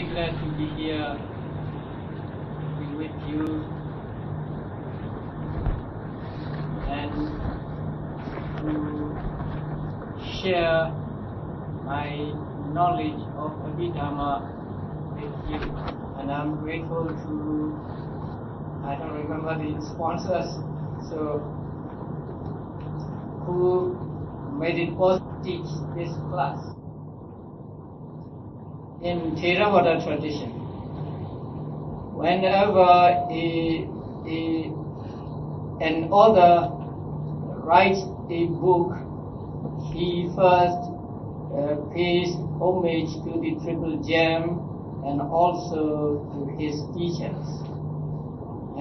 very glad to be here with you and to share my knowledge of Abhidhamma with you. And I'm grateful to, I don't remember the sponsors, so who made it possible to teach this class. In Theravada tradition, whenever an author writes a book, he first pays homage to the Triple Gem and also to his teachers.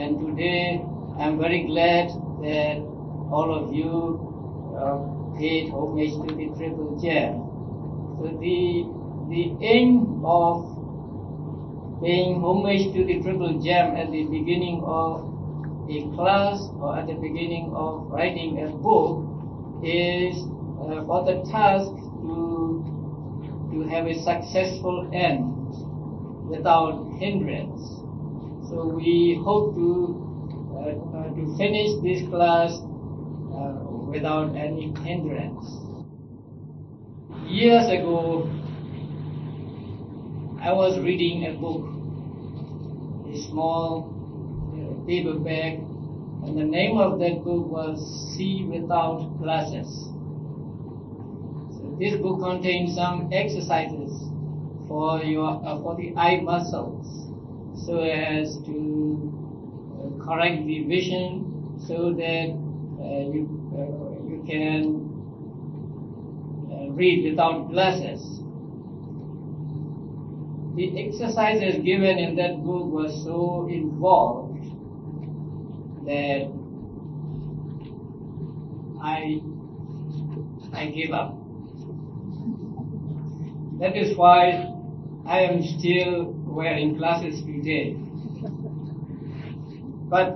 And today I'm very glad that all of you paid homage to the Triple Gem. So the aim of paying homage to the Triple Gem at the beginning of a class or at the beginning of writing a book is for the task to have a successful end without hindrance. So we hope to finish this class without any hindrance. Years ago, I was reading a book, a small paperback, and the name of that book was See Without Glasses. So this book contains some exercises for your for the eye muscles, so as to correct the vision, so that you can read without glasses. The exercises given in that book were so involved that I gave up. That is why I am still wearing glasses today. But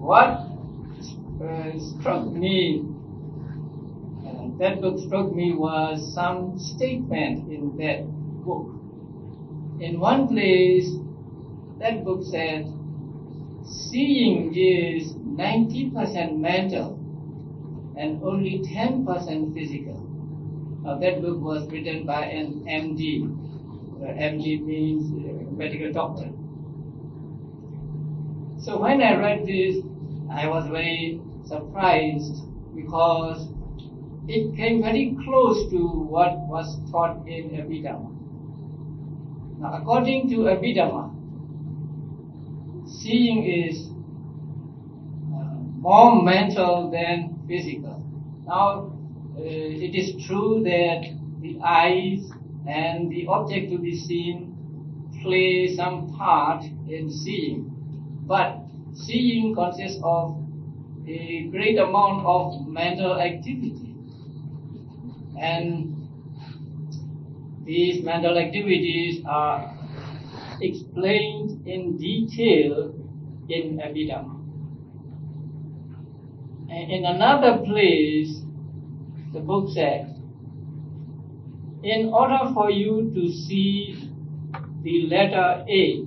what struck me, that book struck me, was some statement in that book. In one place, that book said, seeing is 90% mental and only 10% physical. Now that book was written by an MD. MD means medical doctor. So when I read this, I was very surprised because it came very close to what was taught in Abhidhamma. Now, according to Abhidhamma, seeing is more mental than physical. Now, it is true that the eyes and the object to be seen play some part in seeing, but seeing consists of a great amount of mental activity, and these mental activities are explained in detail in Abhidhamma. And in another place, the book said, in order for you to see the letter A,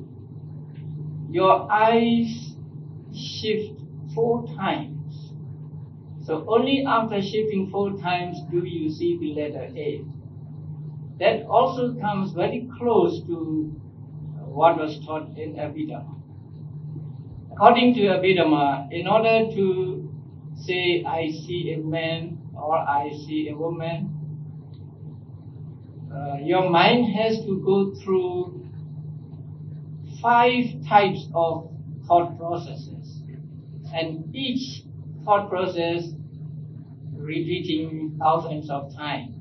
your eyes shift 4 times. So only after shifting 4 times do you see the letter A. That also comes very close to what was taught in Abhidhamma. According to Abhidhamma, in order to say I see a man or I see a woman, your mind has to go through 5 types of thought processes, and each thought process repeating thousands of times.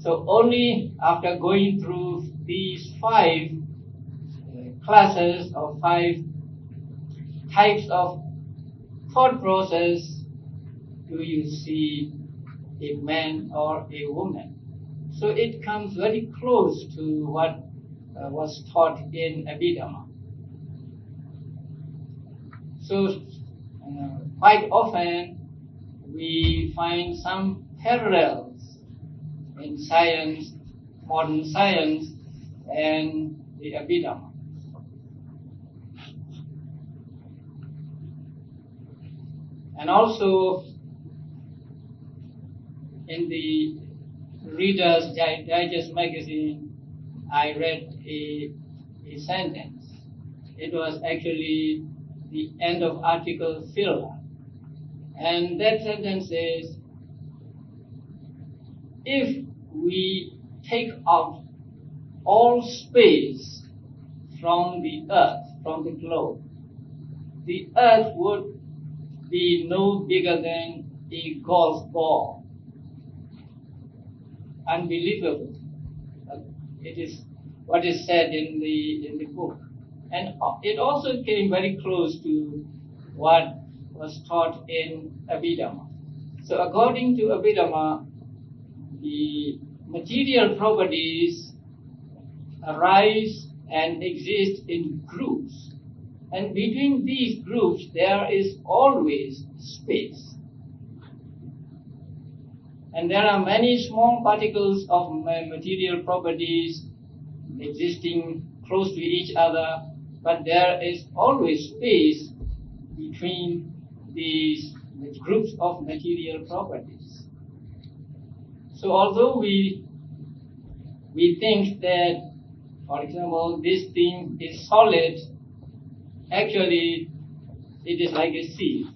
So only after going through these 5 classes or 5 types of thought process do you see a man or a woman. So it comes very close to what was taught in Abhidhamma. So quite often we find some parallels in science, modern science, and the Abhidhamma. And also in the Reader's Digest magazine, I read a sentence. It was actually the end of article filler. And that sentence says, if we take out all space from the earth, from the globe, the earth would be no bigger than a golf ball. Unbelievable. It is what is said in the book. And it also came very close to what was taught in Abhidhamma. So according to Abhidhamma, the material properties arise and exist in groups. And between these groups, there is always space. And there are many small particles of material properties existing close to each other, but there is always space between these groups of material properties. So although we think that, for example, this thing is solid, actually it is like a sieve.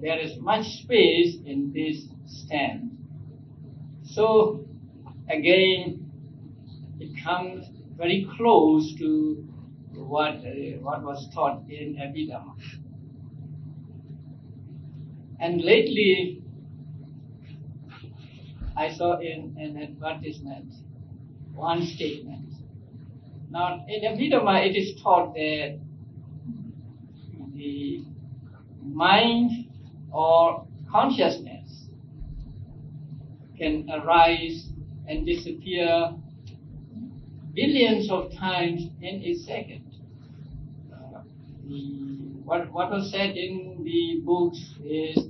There is much space in this stand. So again, it comes very close to what was taught in Abhidhamma. And lately, I saw in an advertisement one statement. Now, in Abhidhamma, it is taught that the mind or consciousness can arise and disappear billions of times in a second. What was said in the books is,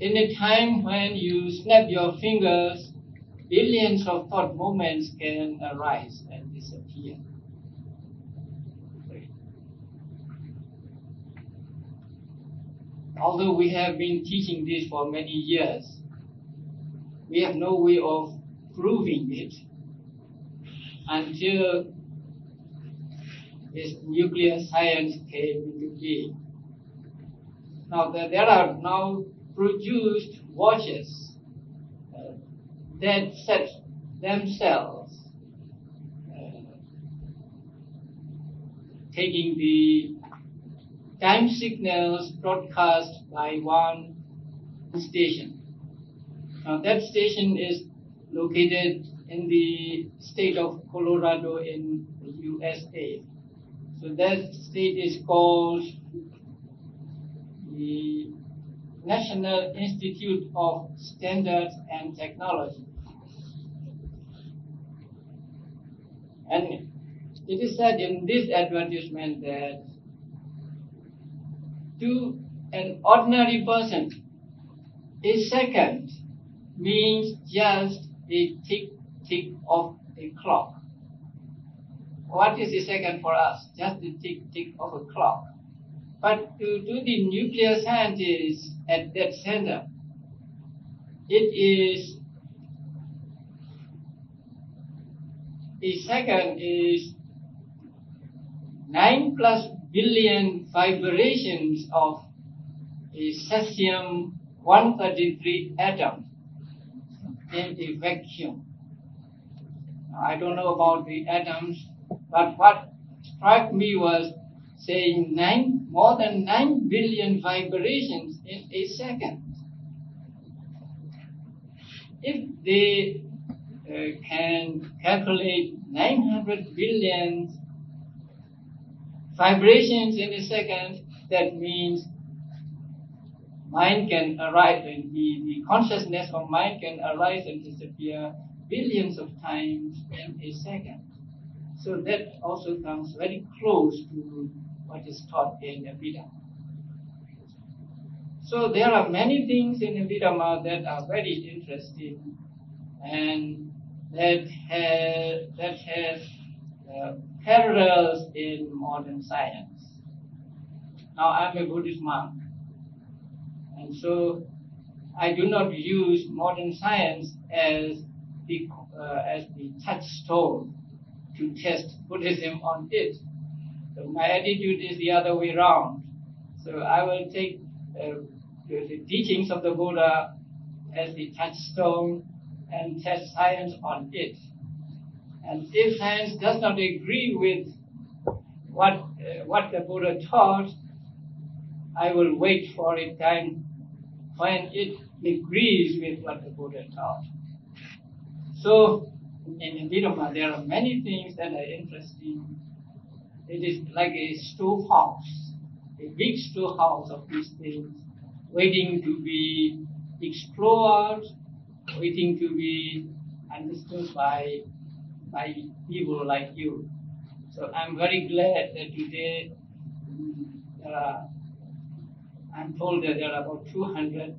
in a time when you snap your fingers, billions of thought moments can arise and disappear. Although we have been teaching this for many years, we have no way of proving it until this nuclear science came into being. Now, there are now produced watches that set themselves, taking the time signals broadcast by one station. Now, that station is located in the state of Colorado in the USA. So that state is called the National Institute of Standards and Technology. And it is said in this advertisement that to an ordinary person, a second means just a tick of a clock. What is a second for us? Just the tick of a clock. But to the nuclear scientists at that center, it is, a second is 9+ billion vibrations of a cesium-133 atom in a vacuum. I don't know about the atoms, but what struck me was saying more than 9 billion vibrations in a second. If they can calculate 900 billion vibrations in a second, that means mind can arise, and the consciousness of mind can arise and disappear billions of times in a second. So that also comes very close to what is taught in Abhidhamma. So there are many things in Abhidhamma that are very interesting. and that has parallels in modern science. Now I'm a Buddhist monk, and so I do not use modern science as the touchstone to test Buddhism on it. So my attitude is the other way around. So I will take the teachings of the Buddha as the touchstone and test science on it. And if science does not agree with what the Buddha taught, I will wait for a time when it agrees with what the Buddha taught. So, in Abhidhamma, there are many things that are interesting. It is like a storehouse, a big storehouse of these things, waiting to be explored, waiting to be understood by people like you. So I'm very glad that today I'm told that there are about 200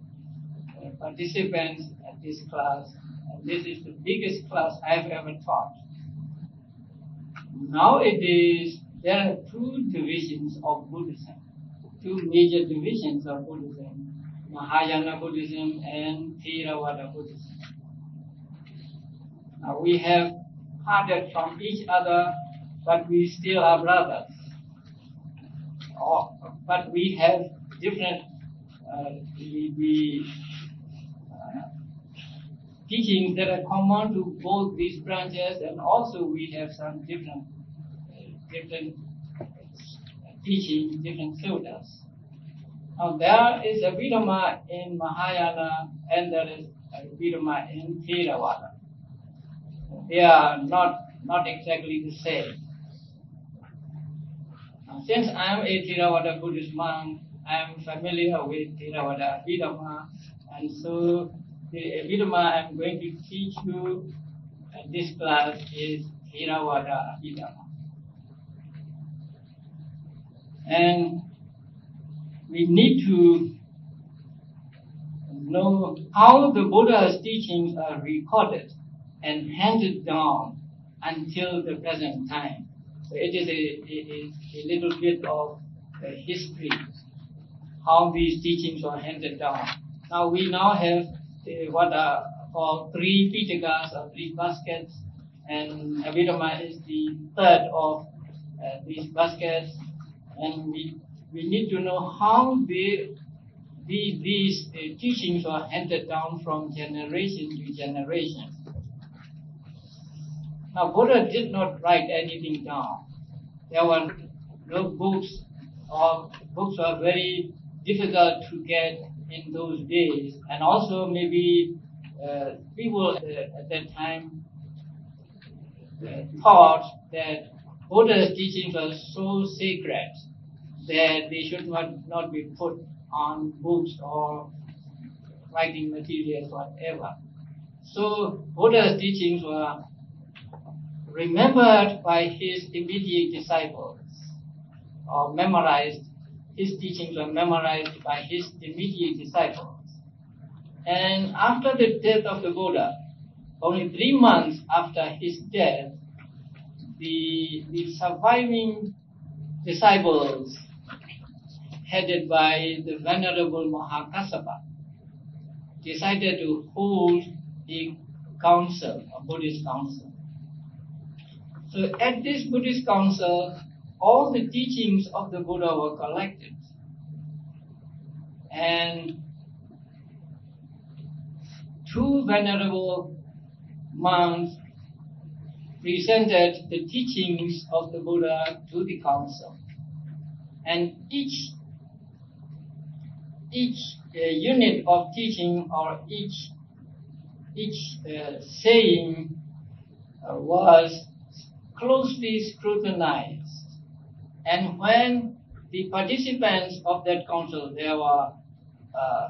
participants at this class. And this is the biggest class I've ever taught. Nowadays, there are two divisions of Buddhism, two major divisions of Buddhism: Mahayana Buddhism and Theravada Buddhism. Now, we have parted from each other, but we still are brothers. But we have different teachings that are common to both these branches, and also we have some different teachings, different suttas. Now there is Abhidhamma in Mahayana and there is Abhidhamma in Theravada. They are not exactly the same. Now, since I am a Theravada Buddhist monk, I am familiar with Theravada Abhidhamma, and so the Abhidhamma I'm going to teach you at this class is Theravada Abhidhamma. And we need to know how the Buddha's teachings are recorded and handed down until the present time. So it is a little bit of history, how these teachings are handed down. Now we now have what are called three pitakas or three baskets, and Abhidhamma is the third of these baskets, and we need to know how these teachings are handed down from generation to generation. Now Buddha did not write anything down. There were no books, or books were very difficult to get in those days, and also maybe people at that time thought that Buddha's teachings are so sacred that they should not be put on books or writing materials, whatever. So Buddha's teachings were remembered by his immediate disciples, or memorized. His teachings were memorized by his immediate disciples. And after the death of the Buddha, only 3 months after his death, the surviving disciples, headed by the Venerable Mahakasapa, decided to hold a council, a Buddhist council. So at this Buddhist council, all the teachings of the Buddha were collected, and two venerable monks presented the teachings of the Buddha to the council, and each unit of teaching, or each saying was closely scrutinized. And when the participants of that council, there were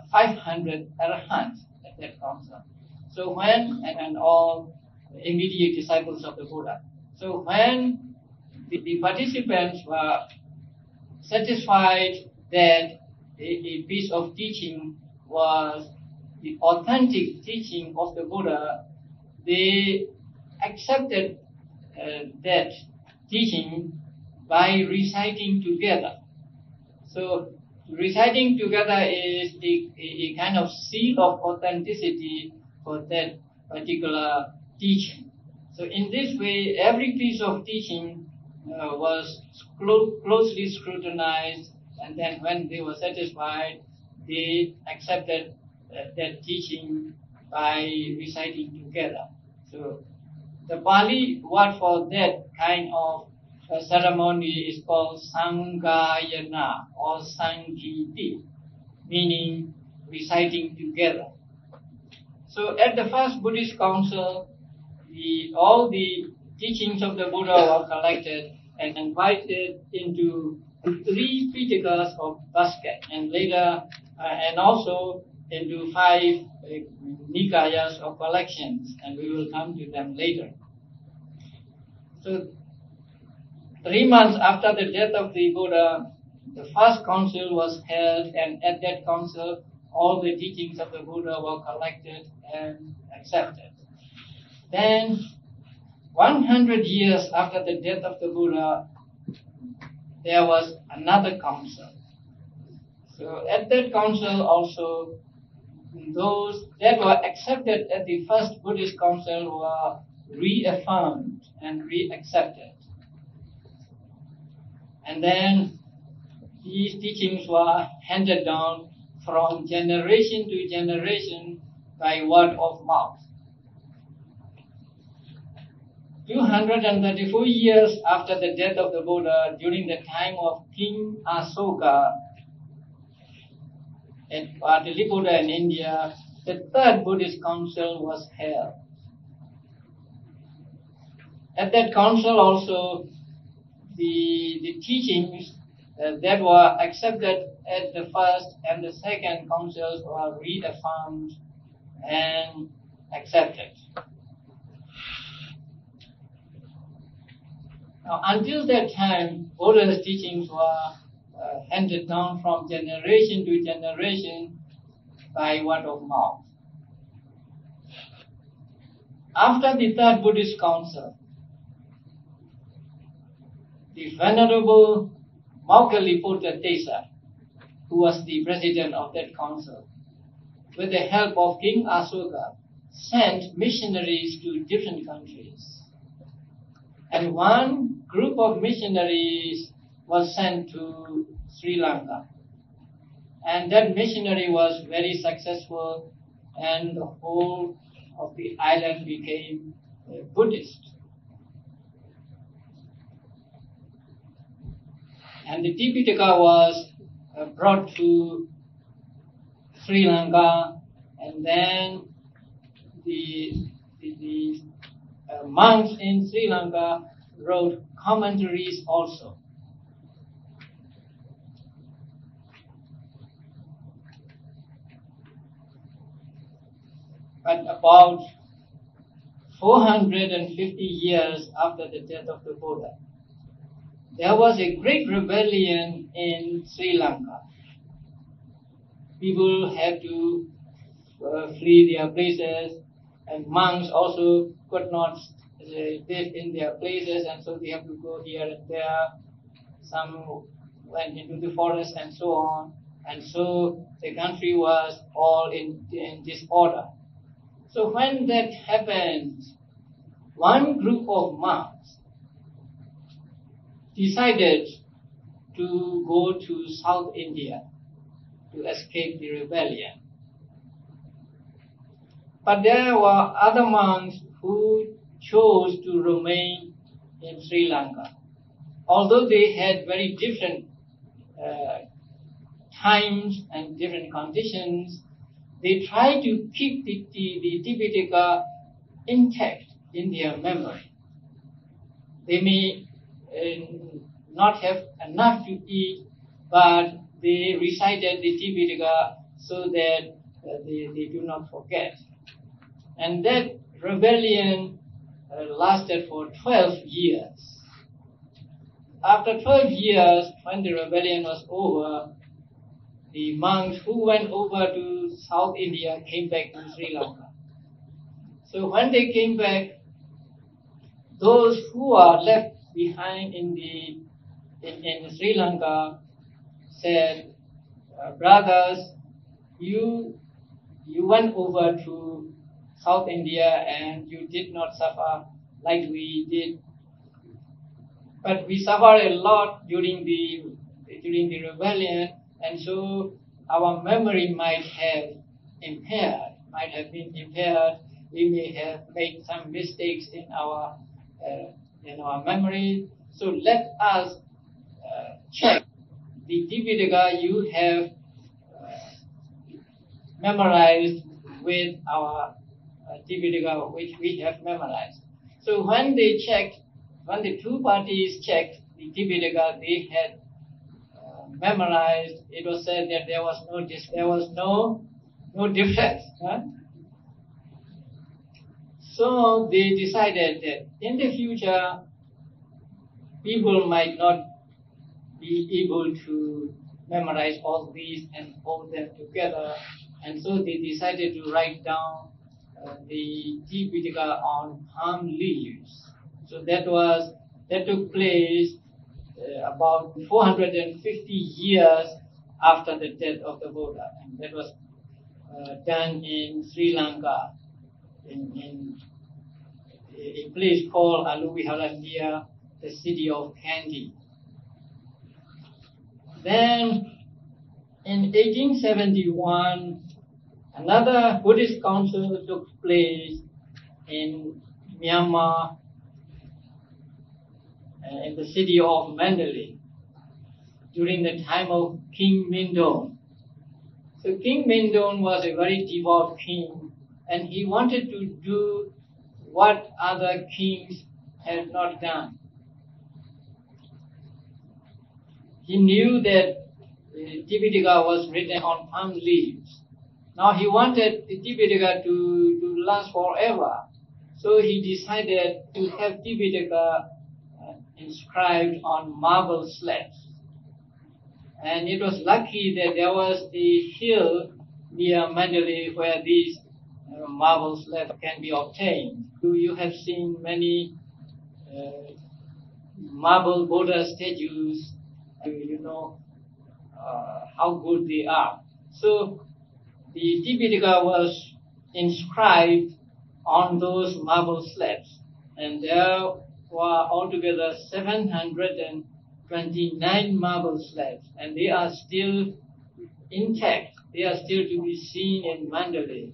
500 Arahants at that council. So when, and all immediate disciples of the Buddha. So when the participants were satisfied that a piece of teaching was the authentic teaching of the Buddha, they accepted that teaching by reciting together. So reciting together is a kind of seal of authenticity for that particular teaching. So in this way, every piece of teaching was closely scrutinized, and then when they were satisfied, they accepted that teaching by reciting together. So the Pali word for that kind of ceremony is called Sangayana or Sangiti, meaning reciting together. So at the first Buddhist council, all the teachings of the Buddha were collected and invited into three pitakas or basket, and later and also into five nikayas or collections, and we will come to them later. So 3 months after the death of the Buddha, the first council was held, and at that council all the teachings of the Buddha were collected and accepted. Then 100 years after the death of the Buddha, there was another council. So at that council also, those that were accepted at the first Buddhist council were reaffirmed and reaccepted. And then these teachings were handed down from generation to generation by word of mouth. 234 years after the death of the Buddha, during the time of King Asoka at Pataliputra in India, the third Buddhist council was held. At that council also, the teachings that were accepted at the first and the second councils were reaffirmed and accepted. Now, until that time, Buddha's teachings were handed down from generation to generation by word of mouth. After the third Buddhist council, the Venerable Moggali Putta Tesa, who was the president of that council, with the help of King Asoka, sent missionaries to different countries. And one group of missionaries was sent to Sri Lanka. And that missionary was very successful, and the whole of the island became Buddhist. And the Tipitaka was brought to Sri Lanka, and then the monks in Sri Lanka wrote commentaries also. But about 450 years after the death of the Buddha, there was a great rebellion in Sri Lanka. People had to flee their places, and monks also could not live in their places, and so they have to go here and there. Some went into the forest and so on, and so the country was all in disorder. So when that happened, one group of monks decided to go to South India to escape the rebellion. But there were other monks who chose to remain in Sri Lanka. Although they had very different times and different conditions, they tried to keep the Tipitaka intact in their memory. They may not have enough to eat, but they recited the Tipitaka so that they do not forget. And that rebellion lasted for 12 years. After 12 years, when the rebellion was over, the monks who went over to South India came back to Sri Lanka. So when they came back, those who are left behind in Sri Lanka said, brothers, you went over to South India and you did not suffer like we did. But we suffered a lot during the rebellion, and so our memory might have been impaired. We may have made some mistakes in our memory. So let us check the Tipitaka you have memorized with our Tipitaka which we have memorized. So when they checked, when the two parties checked the Tipitaka they had memorized, it was said that there was no difference. Huh? So they decided that in the future, people might not be able to memorize all these and hold them together. And so they decided to write down the Tipitaka on palm leaves. So that took place about 450 years after the death of the Buddha. And that was done in Sri Lanka, in a place called Aluvihara near the city of Kandy. Then in 1871, another Buddhist council took place in Myanmar, in the city of Mandalay, during the time of King Mindon. So King Mindon was a very devout king, and he wanted to do what other kings had not done. He knew that Tipitaka was written on palm leaves. Now he wanted the Tipitaka to last forever. So he decided to have Tipitaka inscribed on marble slabs. And it was lucky that there was a hill near Mandalay where these marble slabs can be obtained. You have seen many marble Buddha statues. You know how good they are. So the Tipitaka was inscribed on those marble slabs, and there were altogether 729 marble slabs, and they are still intact. They are still to be seen in Mandalay,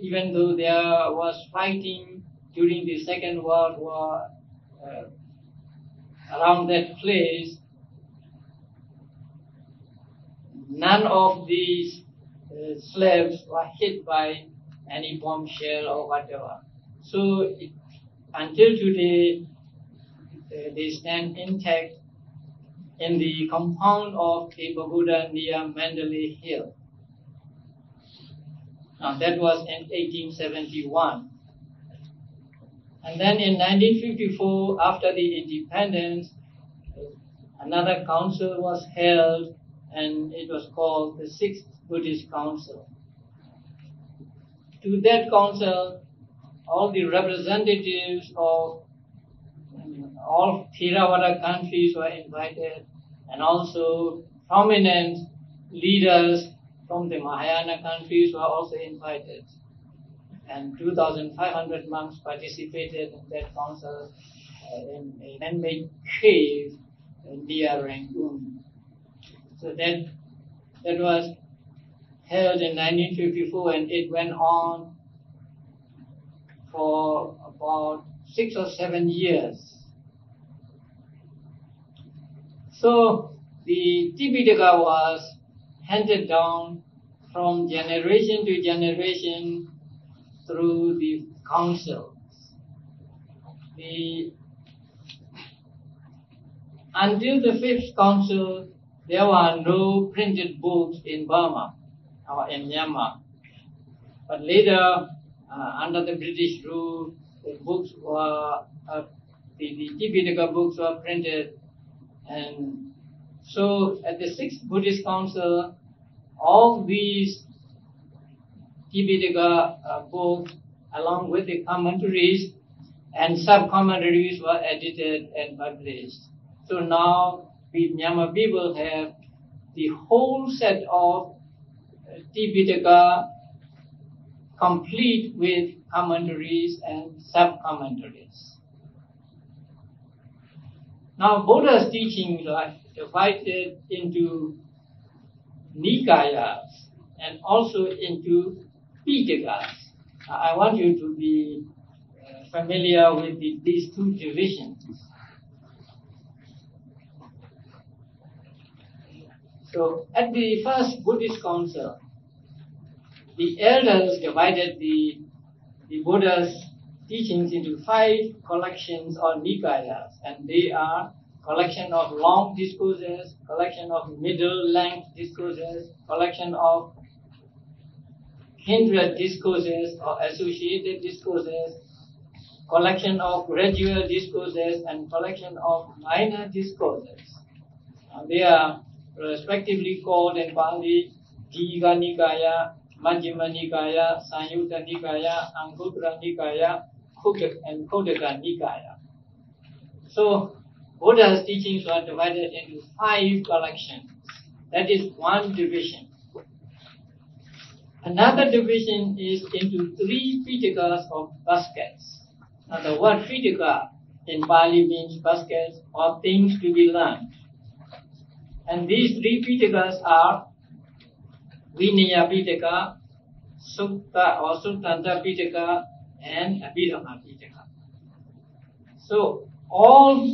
even though there was fighting during the Second World War around that place. None of these slabs were hit by any bombshell or whatever. So until today, they stand intact in the compound of a pagoda near Mandalay Hill. Now that was in 1871. And then in 1954, after the independence, another council was held, and it was called the Sixth Buddhist Council. To that council, all the representatives of all Theravada countries were invited, and also prominent leaders from the Mahayana countries were also invited. And 2,500 monks participated in that council in a man-made cave near Rangoon. So that was held in 1954, and it went on for about 6 or 7 years. So the Tipitaka was handed down from generation to generation through the councils. Until the fifth council, there were no printed books in Burma or in Myanmar. But later, under the British rule, the Tipitaka books were printed. And so at the Sixth Buddhist Council, all these Tipitaka books along with the commentaries, and sub-commentaries were edited and published. So now we Myanmar people have the whole set of Tipitaka complete with commentaries and sub-commentaries. Now Buddha's teachings are divided into Nikayas and also into Pitakas. I want you to be familiar with these two divisions. So at the first Buddhist council, the elders divided the Buddha's teachings into 5 collections or Nikayas, and they are collection of long discourses, collection of middle-length discourses, collection of kindred discourses or associated discourses, collection of gradual discourses, and collection of minor discourses. They are respectively called in Pali Digha Nikaya, Majjhima Nikaya, Sanyutta Nikaya, Anguttara Nikaya, and Kodaka Nikaya. So Buddha's teachings were divided into 5 collections. That is one division. Another division is into 3 pitakas or baskets. Now the word pitaka in Pali means baskets or things to be learned. And these 3 pitakas are Vinaya Pitaka, Sukta or Suttanta Pitaka, and Abhidhamma Pitaka. So all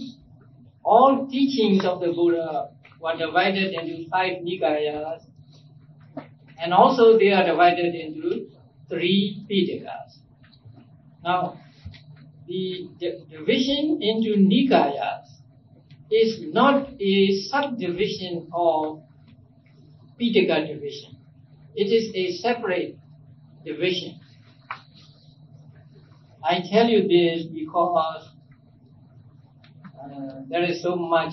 teachings of the Buddha were divided into 5 Nikayas, and also they are divided into 3 Pitakas. Now, the division into Nikayas is not a subdivision of Pitaka division. It is a separate division. I tell you this because there is so much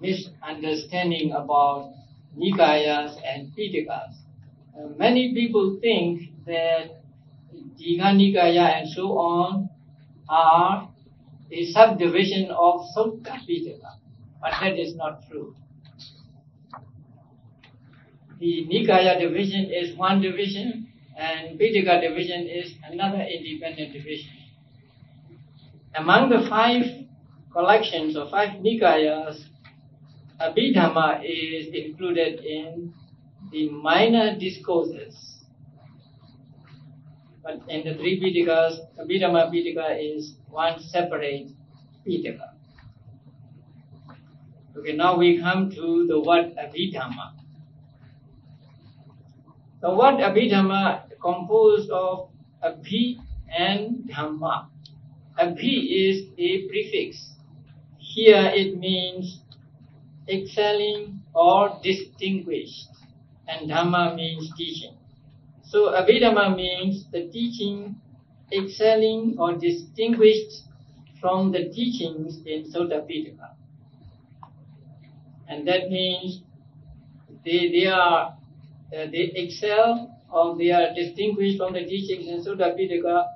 misunderstanding about Nikayas and Pitakas. Many people think that Digha Nikaya and so on are a subdivision of Sutta Pitaka, but that is not true. The Nikaya division is one division, and Pitaka division is another independent division. Among the 5 collections or 5 Nikayas, Abhidhamma is included in the minor discourses. But in the 3 Pitakas, Abhidhamma Pitaka is one separate Pitaka. Okay, now we come to the word Abhidhamma. The word Abhidhamma is composed of Abhi and Dhamma. Abhi is a prefix. Here it means excelling or distinguished, and Dhamma means teaching. So Abhidhamma means the teaching excelling or distinguished from the teachings in Sutta Pitaka. And that means they excel or they are distinguished from the teachings in Sutta Pitaka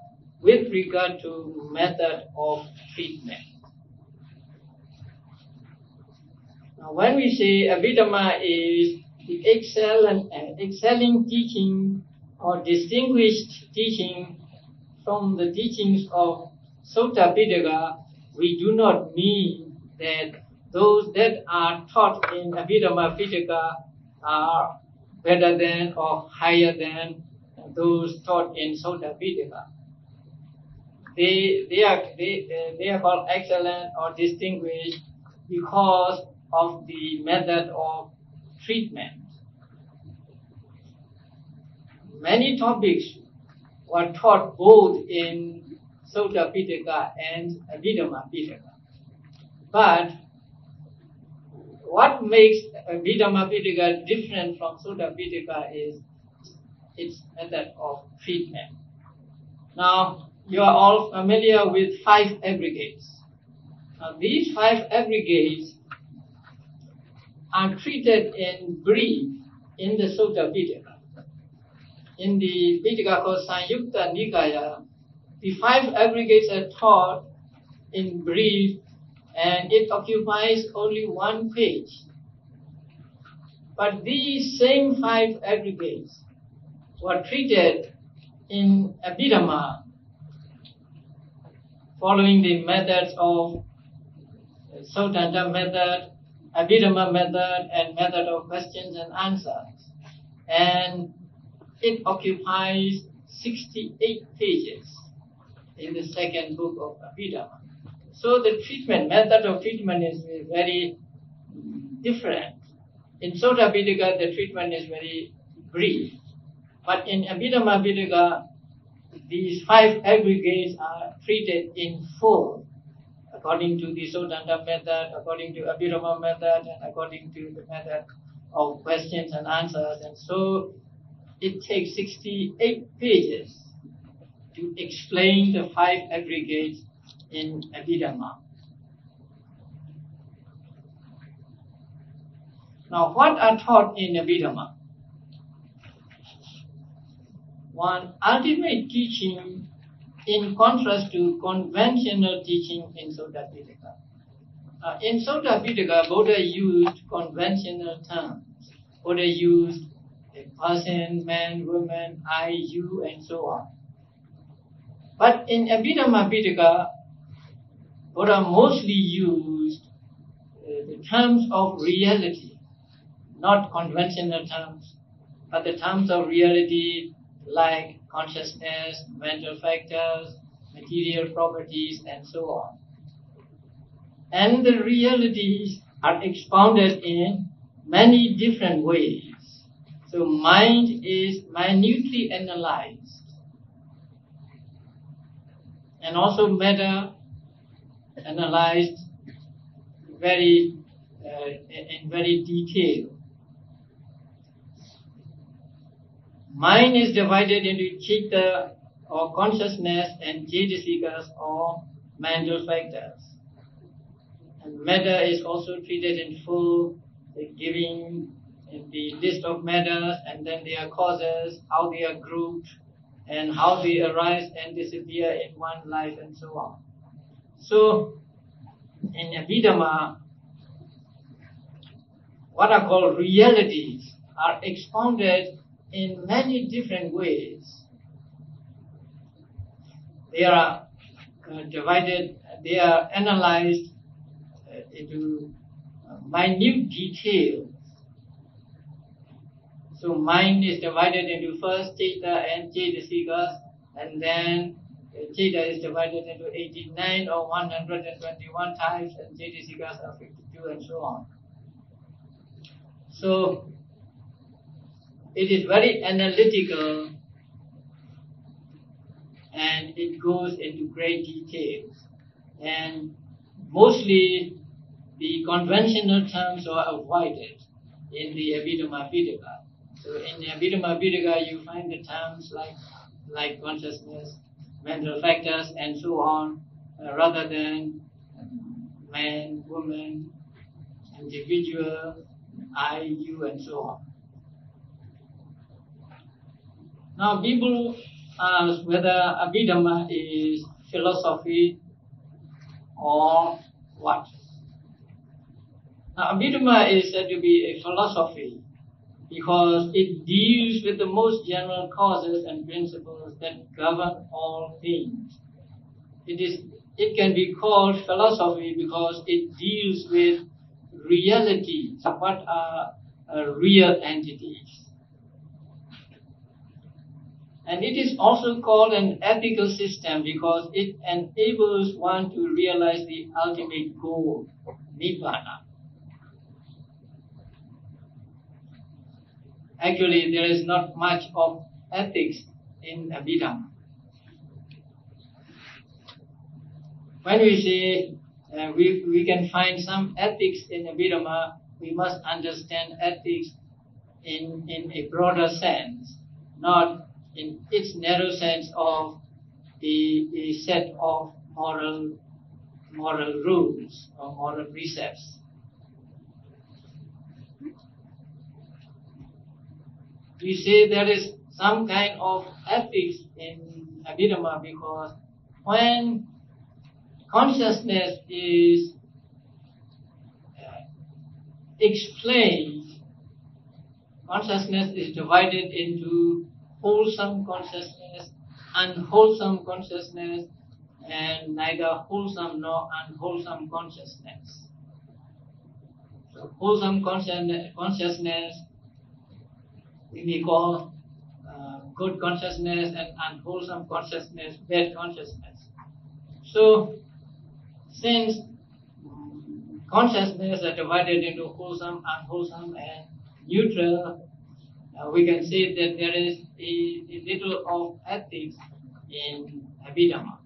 with regard to method of treatment. Now, when we say Abhidhamma is the excelling teaching or distinguished teaching from the teachings of Sutta Pitaka, we do not mean that those that are taught in Abhidhamma Pitaka are better than or higher than those taught in Sutta Pitaka. They are called excellent or distinguished because of the method of treatment. Many topics were taught both in Sutta Pitaka and Abhidhamma Pitaka. But what makes Abhidhamma Pitaka different from Sutta Pitaka is its method of treatment. Now, you are all familiar with 5 aggregates. Now, these 5 aggregates are treated in brief in the Sutta Pitaka. in the Pitaka called Sanyukta Nikaya, the five aggregates are taught in brief, and it occupies only one page. But these same five aggregates were treated in Abhidhamma, following the methods of Sotanta method, Abhidhamma method, and method of questions and answers. And it occupies 68 pages in the second book of Abhidhamma. So the treatment, method of treatment is very different. In Sota Pitaka, the treatment is very brief. But in Abhidhamma Pitaka, these five aggregates are treated in full, according to the Sotanta method, according to Abhidhamma method, and according to the method of questions and answers. And so it takes 68 pages to explain the five aggregates in Abhidhamma. Now, what are taught in Abhidhamma? One, ultimate teaching in contrast to conventional teaching in Sota Pitaka. In Sota Pitaka, Buddha used conventional terms. Buddha used a person, man, woman, I, you, and so on. But in Abhidhamma Pitaka, Buddha mostly used the terms of reality. Not conventional terms, but the terms of reality like consciousness, mental factors, material properties, and so on. And the realities are expounded in many different ways. So mind is minutely analyzed. And also matter analyzed in very detail. Mind is divided into citta or consciousness and cetasikas or mental factors. And matter is also treated in full, giving the list of matters and then their causes, how they are grouped, and how they arise and disappear in one life, and so on. So, in Abhidhamma, what are called realities are expounded in many different ways. They are analyzed into minute details. So mind is divided into first citta and cetasikas, and then citta is divided into 89 or 121 types, and cetasikas are 52, and so on. So it is very analytical and it goes into great details. And mostly the conventional terms are avoided in the Abhidhamma Pitaka. So in the Abhidhamma Pitaka you find the terms like consciousness, mental factors, and so on, rather than man, woman, individual, I, you, and so on. Now people ask whether Abhidhamma is philosophy or what. Now Abhidhamma is said to be a philosophy because it deals with the most general causes and principles that govern all things. It can be called philosophy because it deals with realities, what are real entities. And it is also called an ethical system because it enables one to realize the ultimate goal, Nibbana. Actually, there is not much of ethics in Abhidhamma. When we say we can find some ethics in Abhidhamma, we must understand ethics in a broader sense, not in its narrow sense of a set of moral rules or moral precepts. We say there is some kind of ethics in Abhidhamma, because when consciousness is explained, consciousness is divided into wholesome consciousness, unwholesome consciousness, and neither wholesome nor unwholesome consciousness. So wholesome consciousness we call good consciousness, and unwholesome consciousness, bad consciousness. So since consciousness are divided into wholesome, unwholesome, and neutral, we can say that there is a little of ethics in Abhidhamma.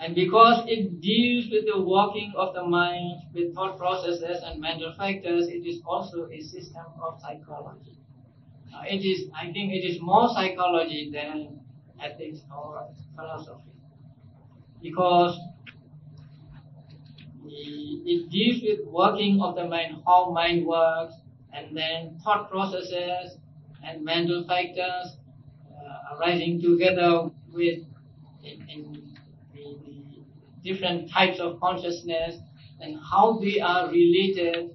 And because it deals with the working of the mind, with thought processes and mental factors, it is also a system of psychology. I think it is more psychology than ethics or philosophy, because it deals with working of the mind, how mind works, and then thought processes and mental factors arising together with the different types of consciousness, and how they are related,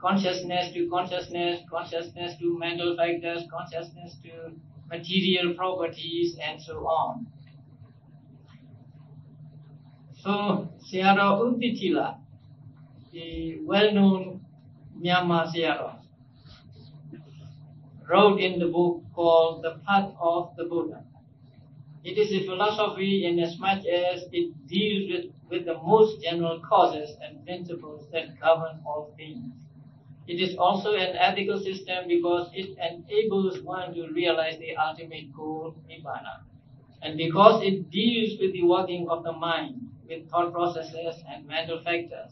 consciousness to consciousness, consciousness to mental factors, consciousness to material properties, and so on. So, Sayādaw U Sīlānanda, the well-known Myanmar Sayādaw, wrote in the book called The Path of the Buddha. It is a philosophy in as much as it deals with the most general causes and principles that govern all things. It is also an ethical system because it enables one to realize the ultimate goal, Nibbana. And because it deals with the working of the mind, with thought processes and mental factors,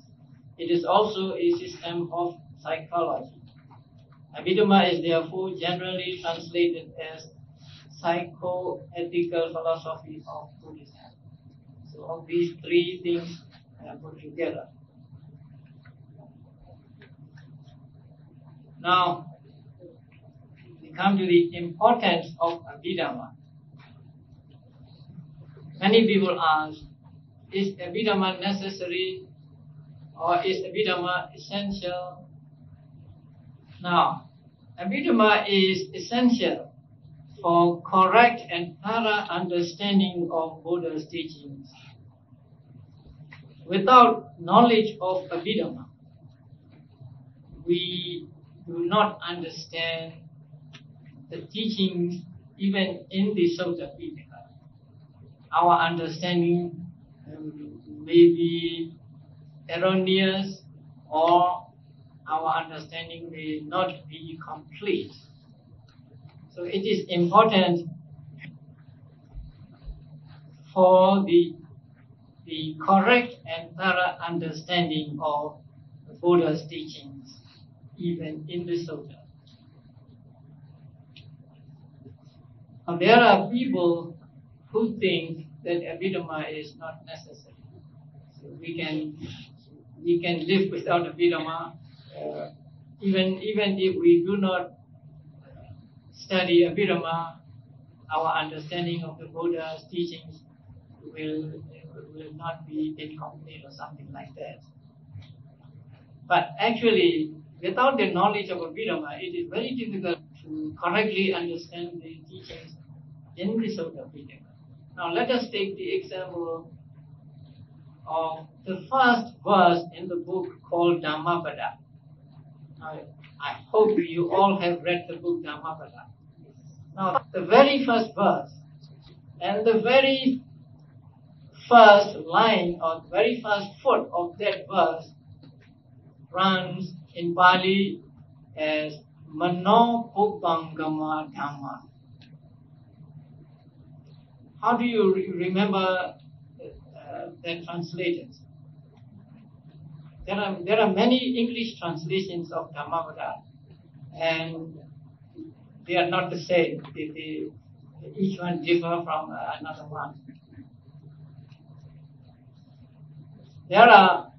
it is also a system of psychology. Abhidhamma is therefore generally translated as psychoethical philosophy of Buddhism. So all these three things are put together. Now, we come to the importance of Abhidhamma. Many people ask, is Abhidhamma necessary or is Abhidhamma essential? Now, Abhidhamma is essential for correct and thorough understanding of Buddha's teachings. Without knowledge of Abhidhamma, we do not understand the teachings even in the Sutta Pitaka. Our understanding may be erroneous, or our understanding may not be complete. So it is important for the correct and thorough understanding of the Buddha's teachings, even in the Sutta. Now, there are people who think that Abhidhamma is not necessary. So we can live without Abhidhamma, even if we do not study Abhidhamma. Our understanding of the Buddha's teachings will not be incomplete or something like that. But actually, without the knowledge of Abhidhamma, it is very difficult to correctly understand the teachings in the Sutta Pitaka. Now let us take the example of the first verse in the book called Dhammapada. I hope you all have read the book Dhammapada. Now the very first verse and the very first line or the very first foot of that verse runs in Pali as Mano pubbangama dhamma. How do you remember that translated? There are many English translations of Dhammapada, and they are not the same. Each one differs from another one. There are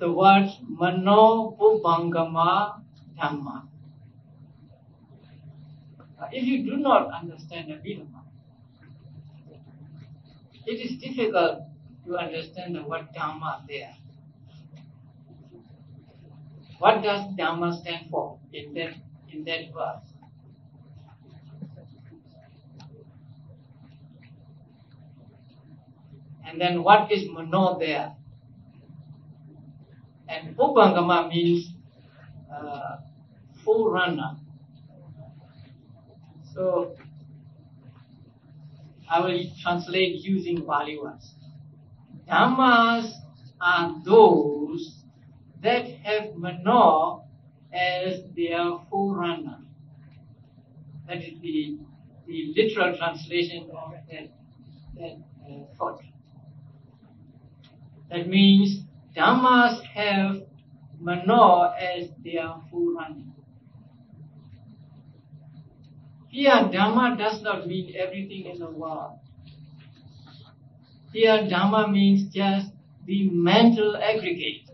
the words Mano pubbangama dhamma. If you do not understand Abhidhamma, it is difficult to understand what Dhamma there. What does Dhamma stand for in that verse? And then what is Mano there? And Pubbangama means forerunner. So I will translate using Pali words. Dhammas are those that have Mano as their forerunner. That is the literal translation of that thought. That means Dhammas have Mano as their forerunner. Here Dhamma does not mean everything in the world. Here Dhamma means just the mental aggregate.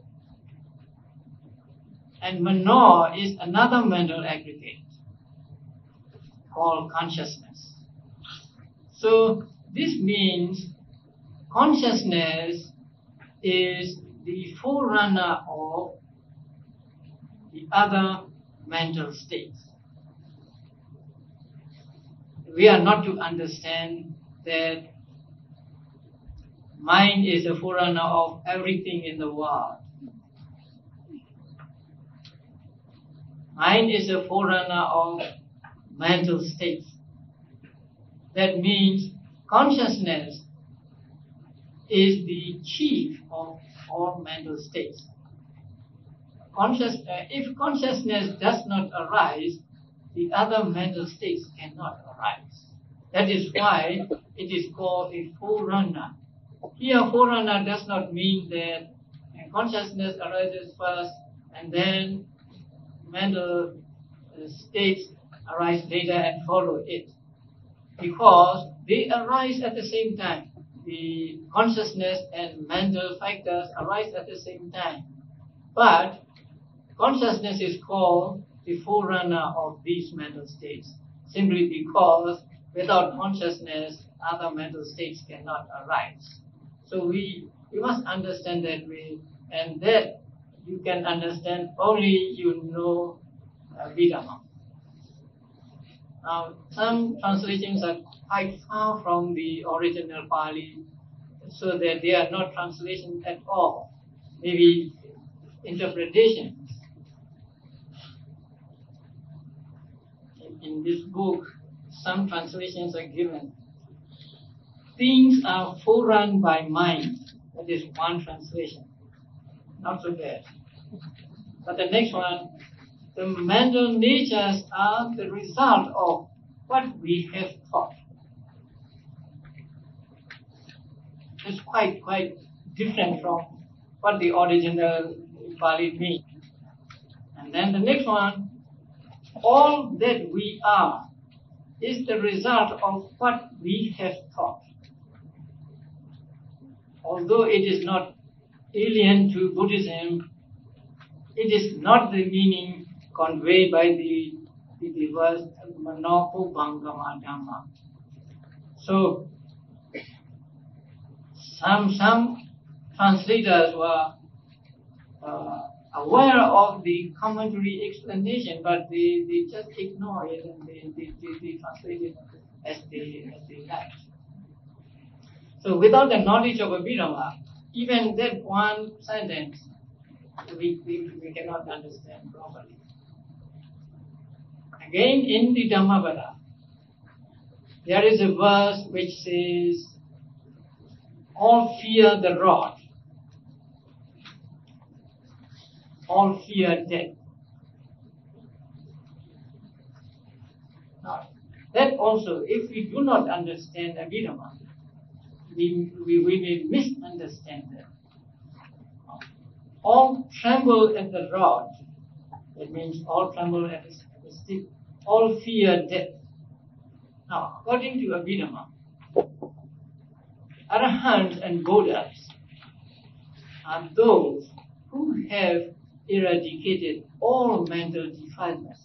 And Mano is another mental aggregate called consciousness. So this means consciousness is the forerunner of the other mental states. We are not to understand that mind is a forerunner of everything in the world. Mind is a forerunner of mental states. That means consciousness is the chief of all mental states. If consciousness does not arise, the other mental states cannot arise. That is why it is called a forerunner. Here, forerunner does not mean that consciousness arises first and then mental states arise later and follow it. Because they arise at the same time. The consciousness and mental factors arise at the same time. But consciousness is called the forerunner of these mental states, simply because without consciousness, other mental states cannot arise. So we must understand that way, and that you can understand only you know Abhidhamma. Now, some translations are quite far from the original Pali, so that they are not translation at all, maybe interpretation. In this book, some translations are given. Things are forerun by mind. That is one translation. Not so bad. But the next one, the mental natures are the result of what we have thought. It's quite different from what the original Pali means. And then the next one, all that we are is the result of what we have thought. Although it is not alien to Buddhism, it is not the meaning conveyed by the verse Mano pubbangama dhamma. So some translators were aware of the commentary explanation, but they just ignore it and they translate it as they like. So without the knowledge of Abhidhamma, even that one sentence we cannot understand properly. Again, in the Dhammapada, there is a verse which says, all fear the rod. All fear death. Now, that also, if we do not understand Abhidhamma, we may misunderstand that. All tremble at the rod. That means all tremble at the stick. All fear death. Now, according to Abhidhamma, Arahants and Buddhas are those who have eradicated all mental defilements.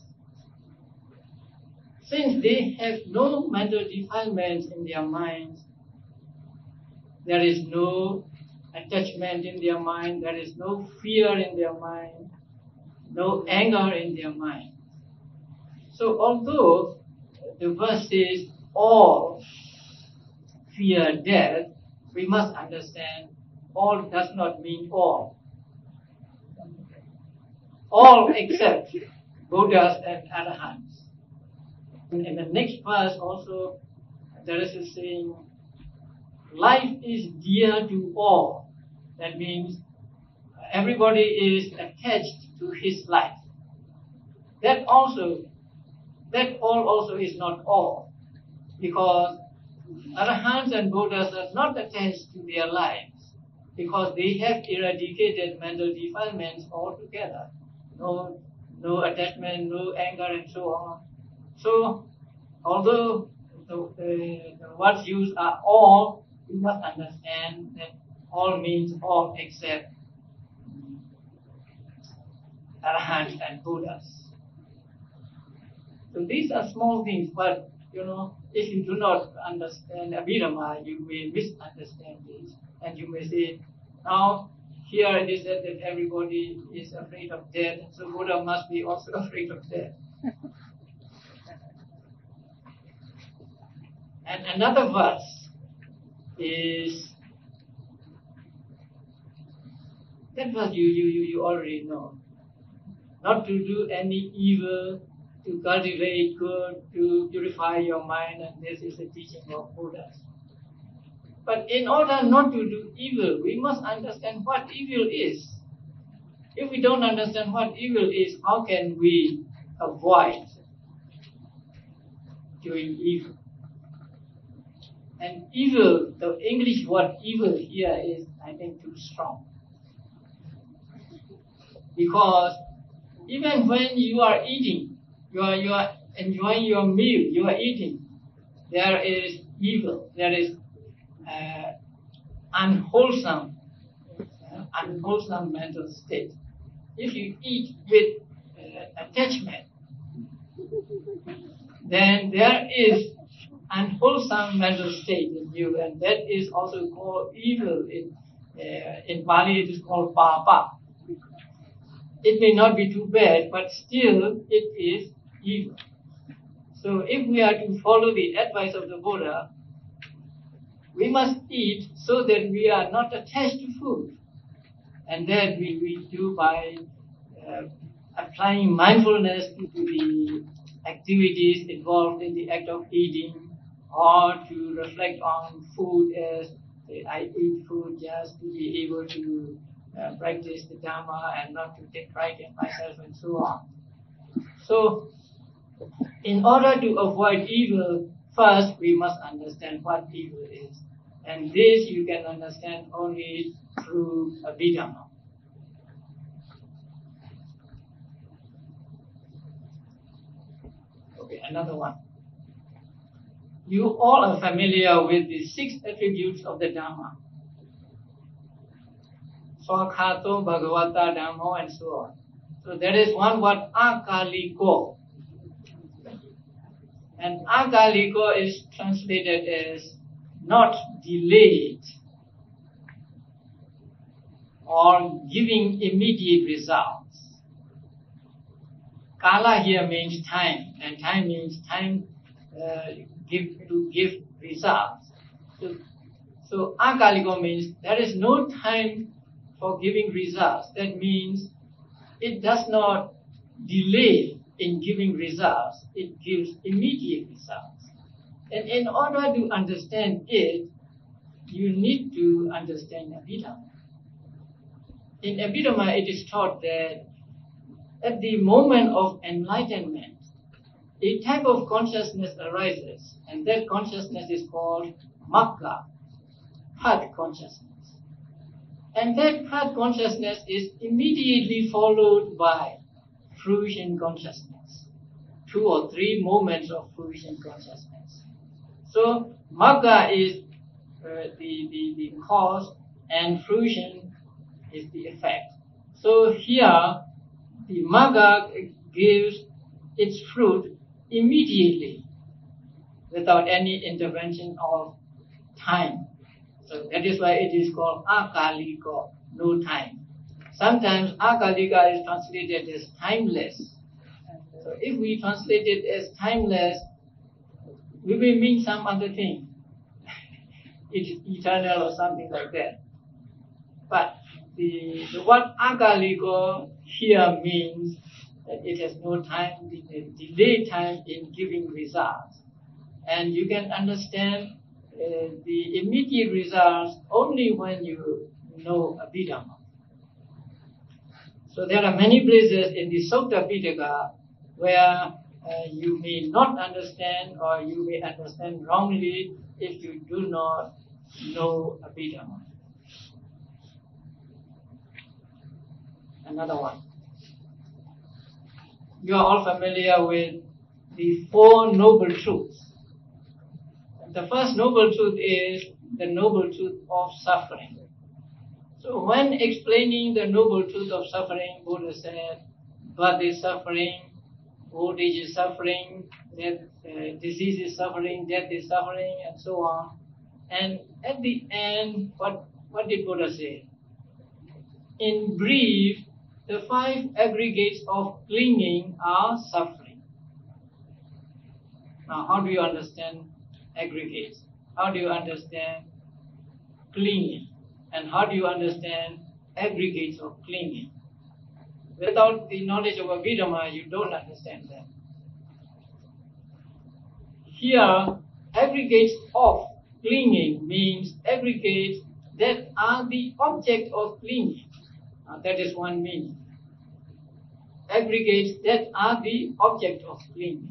Since they have no mental defilements in their minds, there is no attachment in their mind, there is no fear in their mind, no anger in their mind. So although the verse says all fear death, we must understand all does not mean all. All except Buddhas and Arahants. In the next verse also, there is a saying, life is dear to all. That means everybody is attached to his life. That all also is not all, because Arahants and Buddhas are not attached to their lives, because they have eradicated mental defilements altogether. No attachment, no anger, and so on. So, although the words used are all, you must understand that all means all except Arahants and Buddhas. So these are small things, but if you do not understand Abhidhamma, you may misunderstand this, and you may say, now here it is said that everybody is afraid of death, so Buddha must be also afraid of death. And another verse is, that verse you already know. Not to do any evil, to cultivate good, to purify your mind, and this is the teaching of Buddhas. But in order not to do evil, we must understand what evil is. If we don't understand what evil is, how can we avoid doing evil? And evil, the English word evil here is, I think, too strong. Because even when you are eating, you are enjoying your meal, you are eating, there is evil, there is unwholesome mental state. If you eat with attachment, then there is unwholesome mental state in you, and that is also called evil. In Pali, it is called pāpa. It may not be too bad, but still it is evil. So if we are to follow the advice of the Buddha, we must eat so that we are not attached to food. And that we do by applying mindfulness to the activities involved in the act of eating, or to reflect on food as I eat food just to be able to practice the Dhamma and not to take pride in myself and so on. So, in order to avoid evil, first we must understand what evil is. And this you can understand only through Abhidhamma. Okay, another one. You all are familiar with the 6 attributes of the Dhamma. Swakhato, Bhagavata, Dhammo, and so on. So there is one word, Akāliko. And Akāliko is translated as not delayed or giving immediate results. Kala here means time, and time means time to give results. So Akāliko means there is no time for giving results. That means it does not delay in giving results, it gives immediate results. And in order to understand it, you need to understand Abhidhamma. In Abhidhamma, it is taught that at the moment of enlightenment, a type of consciousness arises, and that consciousness is called Magga, heart consciousness. And that heart consciousness is immediately followed by fruition consciousness, 2 or 3 moments of fruition consciousness. So Magga is the cause and fruition is the effect. So here, the Magga gives its fruit immediately without any intervention of time. So that is why it is called Akāliko, no time. Sometimes Akālika is translated as timeless. So if we translate it as timeless, we will mean some other thing. It is eternal or something like that. But the word Akāliko here means that it has no time, delay time in giving results. And you can understand the immediate results only when you know Abhidhamma. So there are many places in the Sutta Pitaka where you may not understand, or you may understand wrongly if you do not know Abhidhamma. Another one. You are all familiar with the Four Noble Truths. The first noble truth is the noble truth of suffering. So when explaining the noble truth of suffering, Buddha said, birth is suffering, old age is suffering, disease is suffering, death is suffering, and so on. And at the end, what did Buddha say? In brief, the five aggregates of clinging are suffering. Now, how do you understand aggregates? How do you understand clinging? And how do you understand aggregates of clinging? Without the knowledge of Abhidhamma, you don't understand them. Here, aggregates of clinging means aggregates that are the object of clinging. That is one meaning. Aggregates that are the object of clinging.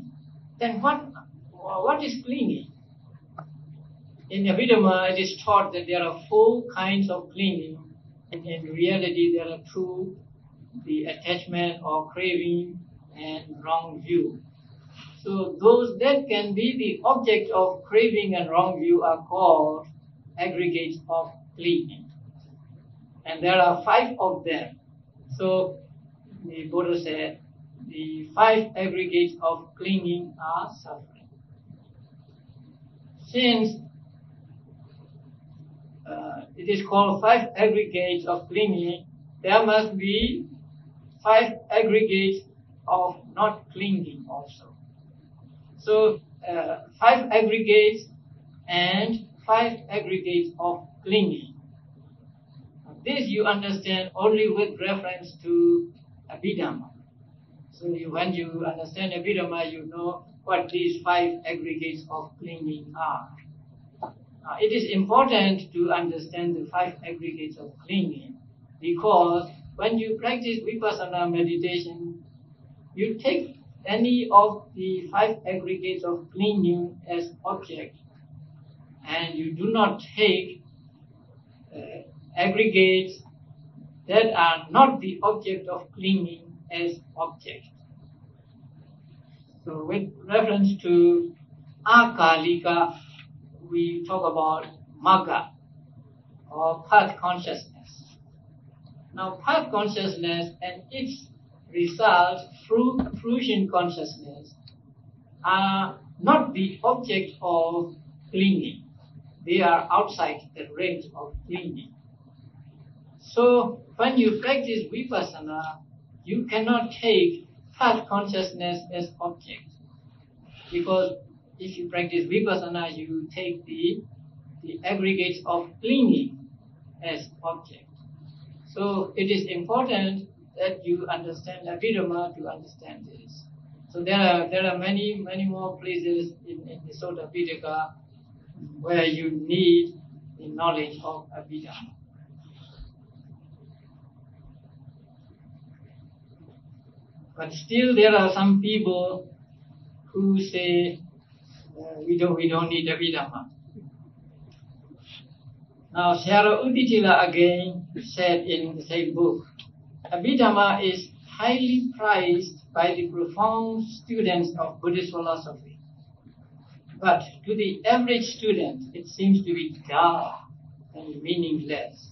Then what is clinging? In Abhidhamma, it is taught that there are four kinds of clinging, and in reality there are two: the attachment or craving and wrong view. So those that can be the object of craving and wrong view are called aggregates of clinging. And there are five of them. So the Buddha said the five aggregates of clinging are suffering. Since it is called five aggregates of clinging, there must be five aggregates of not clinging also. So, five aggregates and five aggregates of clinging. This you understand only with reference to Abhidhamma. So, when you understand Abhidhamma, you know what these five aggregates of clinging are. It is important to understand the five aggregates of clinging, because when you practice vipassana meditation, you take any of the five aggregates of clinging as object, and you do not take aggregates that are not the object of clinging as object. So with reference to Akālika, we talk about Magga, or path consciousness. Now, path consciousness and its results, fruition consciousness, are not the object of clinging. They are outside the range of clinging. So, when you practice vipassana, you cannot take path consciousness as object, because if you practice vipassana, you take the aggregates of clinging as object. So it is important that you understand Abhidhamma to understand this. So there are many more places in the Sutta Pitaka where you need the knowledge of Abhidhamma. But still there are some people who say, we don't need Abhidhamma. Now, Sayādaw U Sīlānanda again said in the same book, Abhidhamma is highly prized by the profound students of Buddhist philosophy. But to the average student, it seems to be dull and meaningless.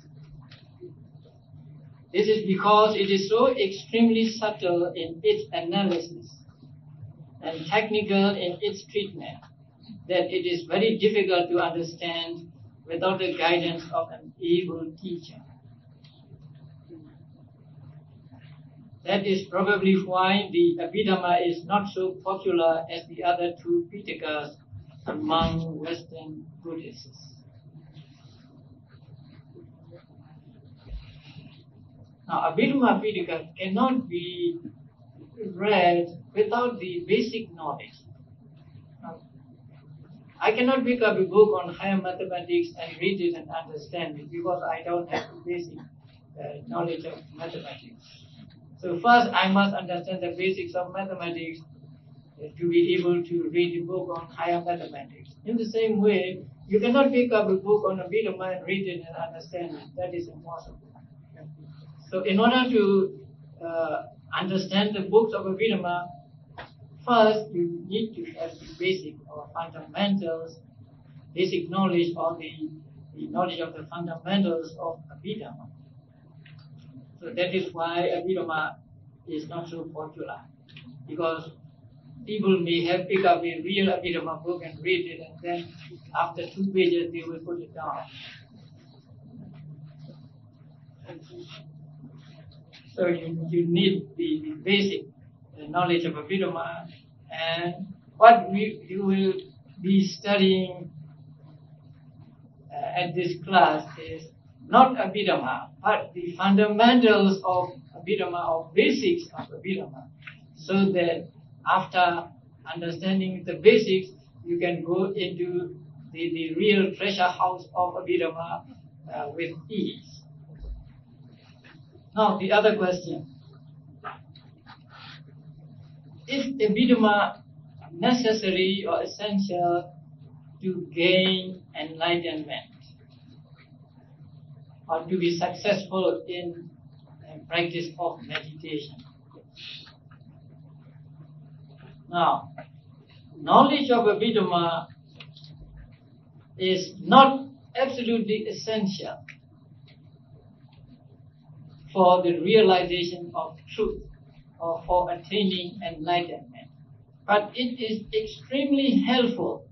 This is because it is so extremely subtle in its analysis and technical in its treatment that it is very difficult to understand without the guidance of an able teacher. That is probably why the Abhidhamma is not so popular as the other two Pitakas among Western Buddhists. Now, Abhidhamma Pitaka cannot be read without the basic knowledge. Now, I cannot pick up a book on higher mathematics and read it and understand it because I don't have the basic knowledge of mathematics. So first, I must understand the basics of mathematics to be able to read a book on higher mathematics. In the same way, you cannot pick up a book on Abhidhamma and read it and understand it. That is impossible. So in order to understand the books of Abhidhamma, first you need to have the basic or fundamentals, basic knowledge or the knowledge of the fundamentals of Abhidhamma. So that is why Abhidhamma is not so popular, because people may have picked up a real Abhidhamma book and read it, and then after 2 pages they will put it down. So you need the basic knowledge of Abhidhamma, and what you will be studying at this class is not Abhidhamma, but the fundamentals of Abhidhamma or basics of Abhidhamma, so that after understanding the basics, you can go into the real treasure house of Abhidhamma with ease. Now, the other question. Is Abhidhamma necessary or essential to gain enlightenment or to be successful in practice of meditation? Now, knowledge of Abhidhamma is not absolutely essential for the realization of truth or for attaining enlightenment. But it is extremely helpful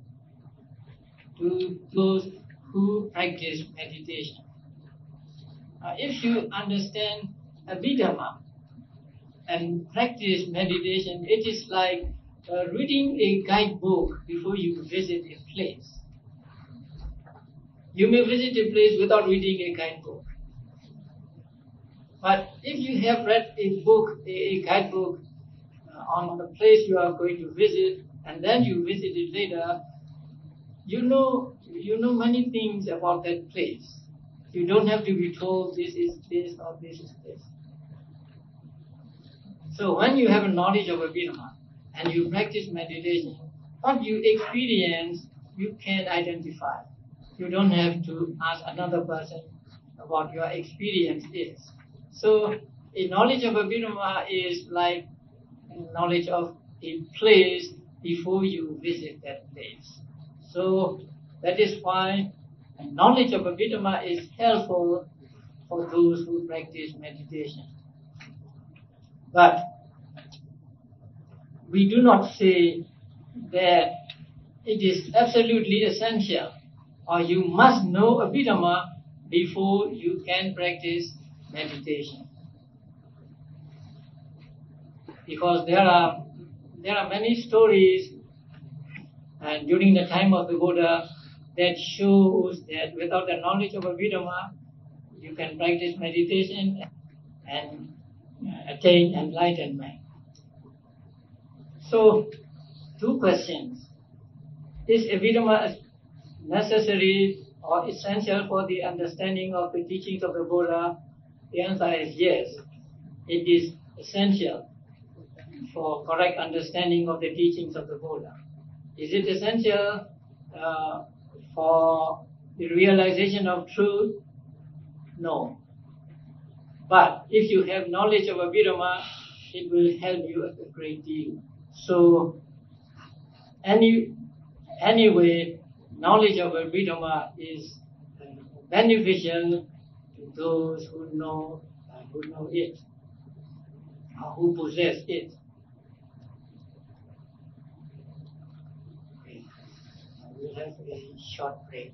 to those who practice meditation. Now, if you understand Abhidhamma and practice meditation, it is like reading a guidebook before you visit a place. You may visit a place without reading a guidebook. But if you have read a book, a guidebook on the place you are going to visit, and then you visit it later, you know many things about that place. You don't have to be told this is this or this is this. So when you have a knowledge of Abhidhamma and you practice meditation, what you experience, you can identify. You don't have to ask another person what your experience is. So, a knowledge of Abhidhamma is like a knowledge of a place before you visit that place. So, that is why a knowledge of Abhidhamma is helpful for those who practice meditation. But we do not say that it is absolutely essential or you must know Abhidhamma before you can practice meditation, because there are many stories and during the time of the Buddha that shows that without the knowledge of Abhidhamma you can practice meditation and attain enlightenment. So, 2 questions. Is Abhidhamma necessary or essential for the understanding of the teachings of the Buddha? The answer is yes. It is essential for correct understanding of the teachings of the Buddha. Is it essential for the realization of truth? No. But if you have knowledge of Abhidhamma, it will help you a great deal. So, anyway, knowledge of Abhidhamma is beneficial to those who know who know it, or who possess it. We will have a short break.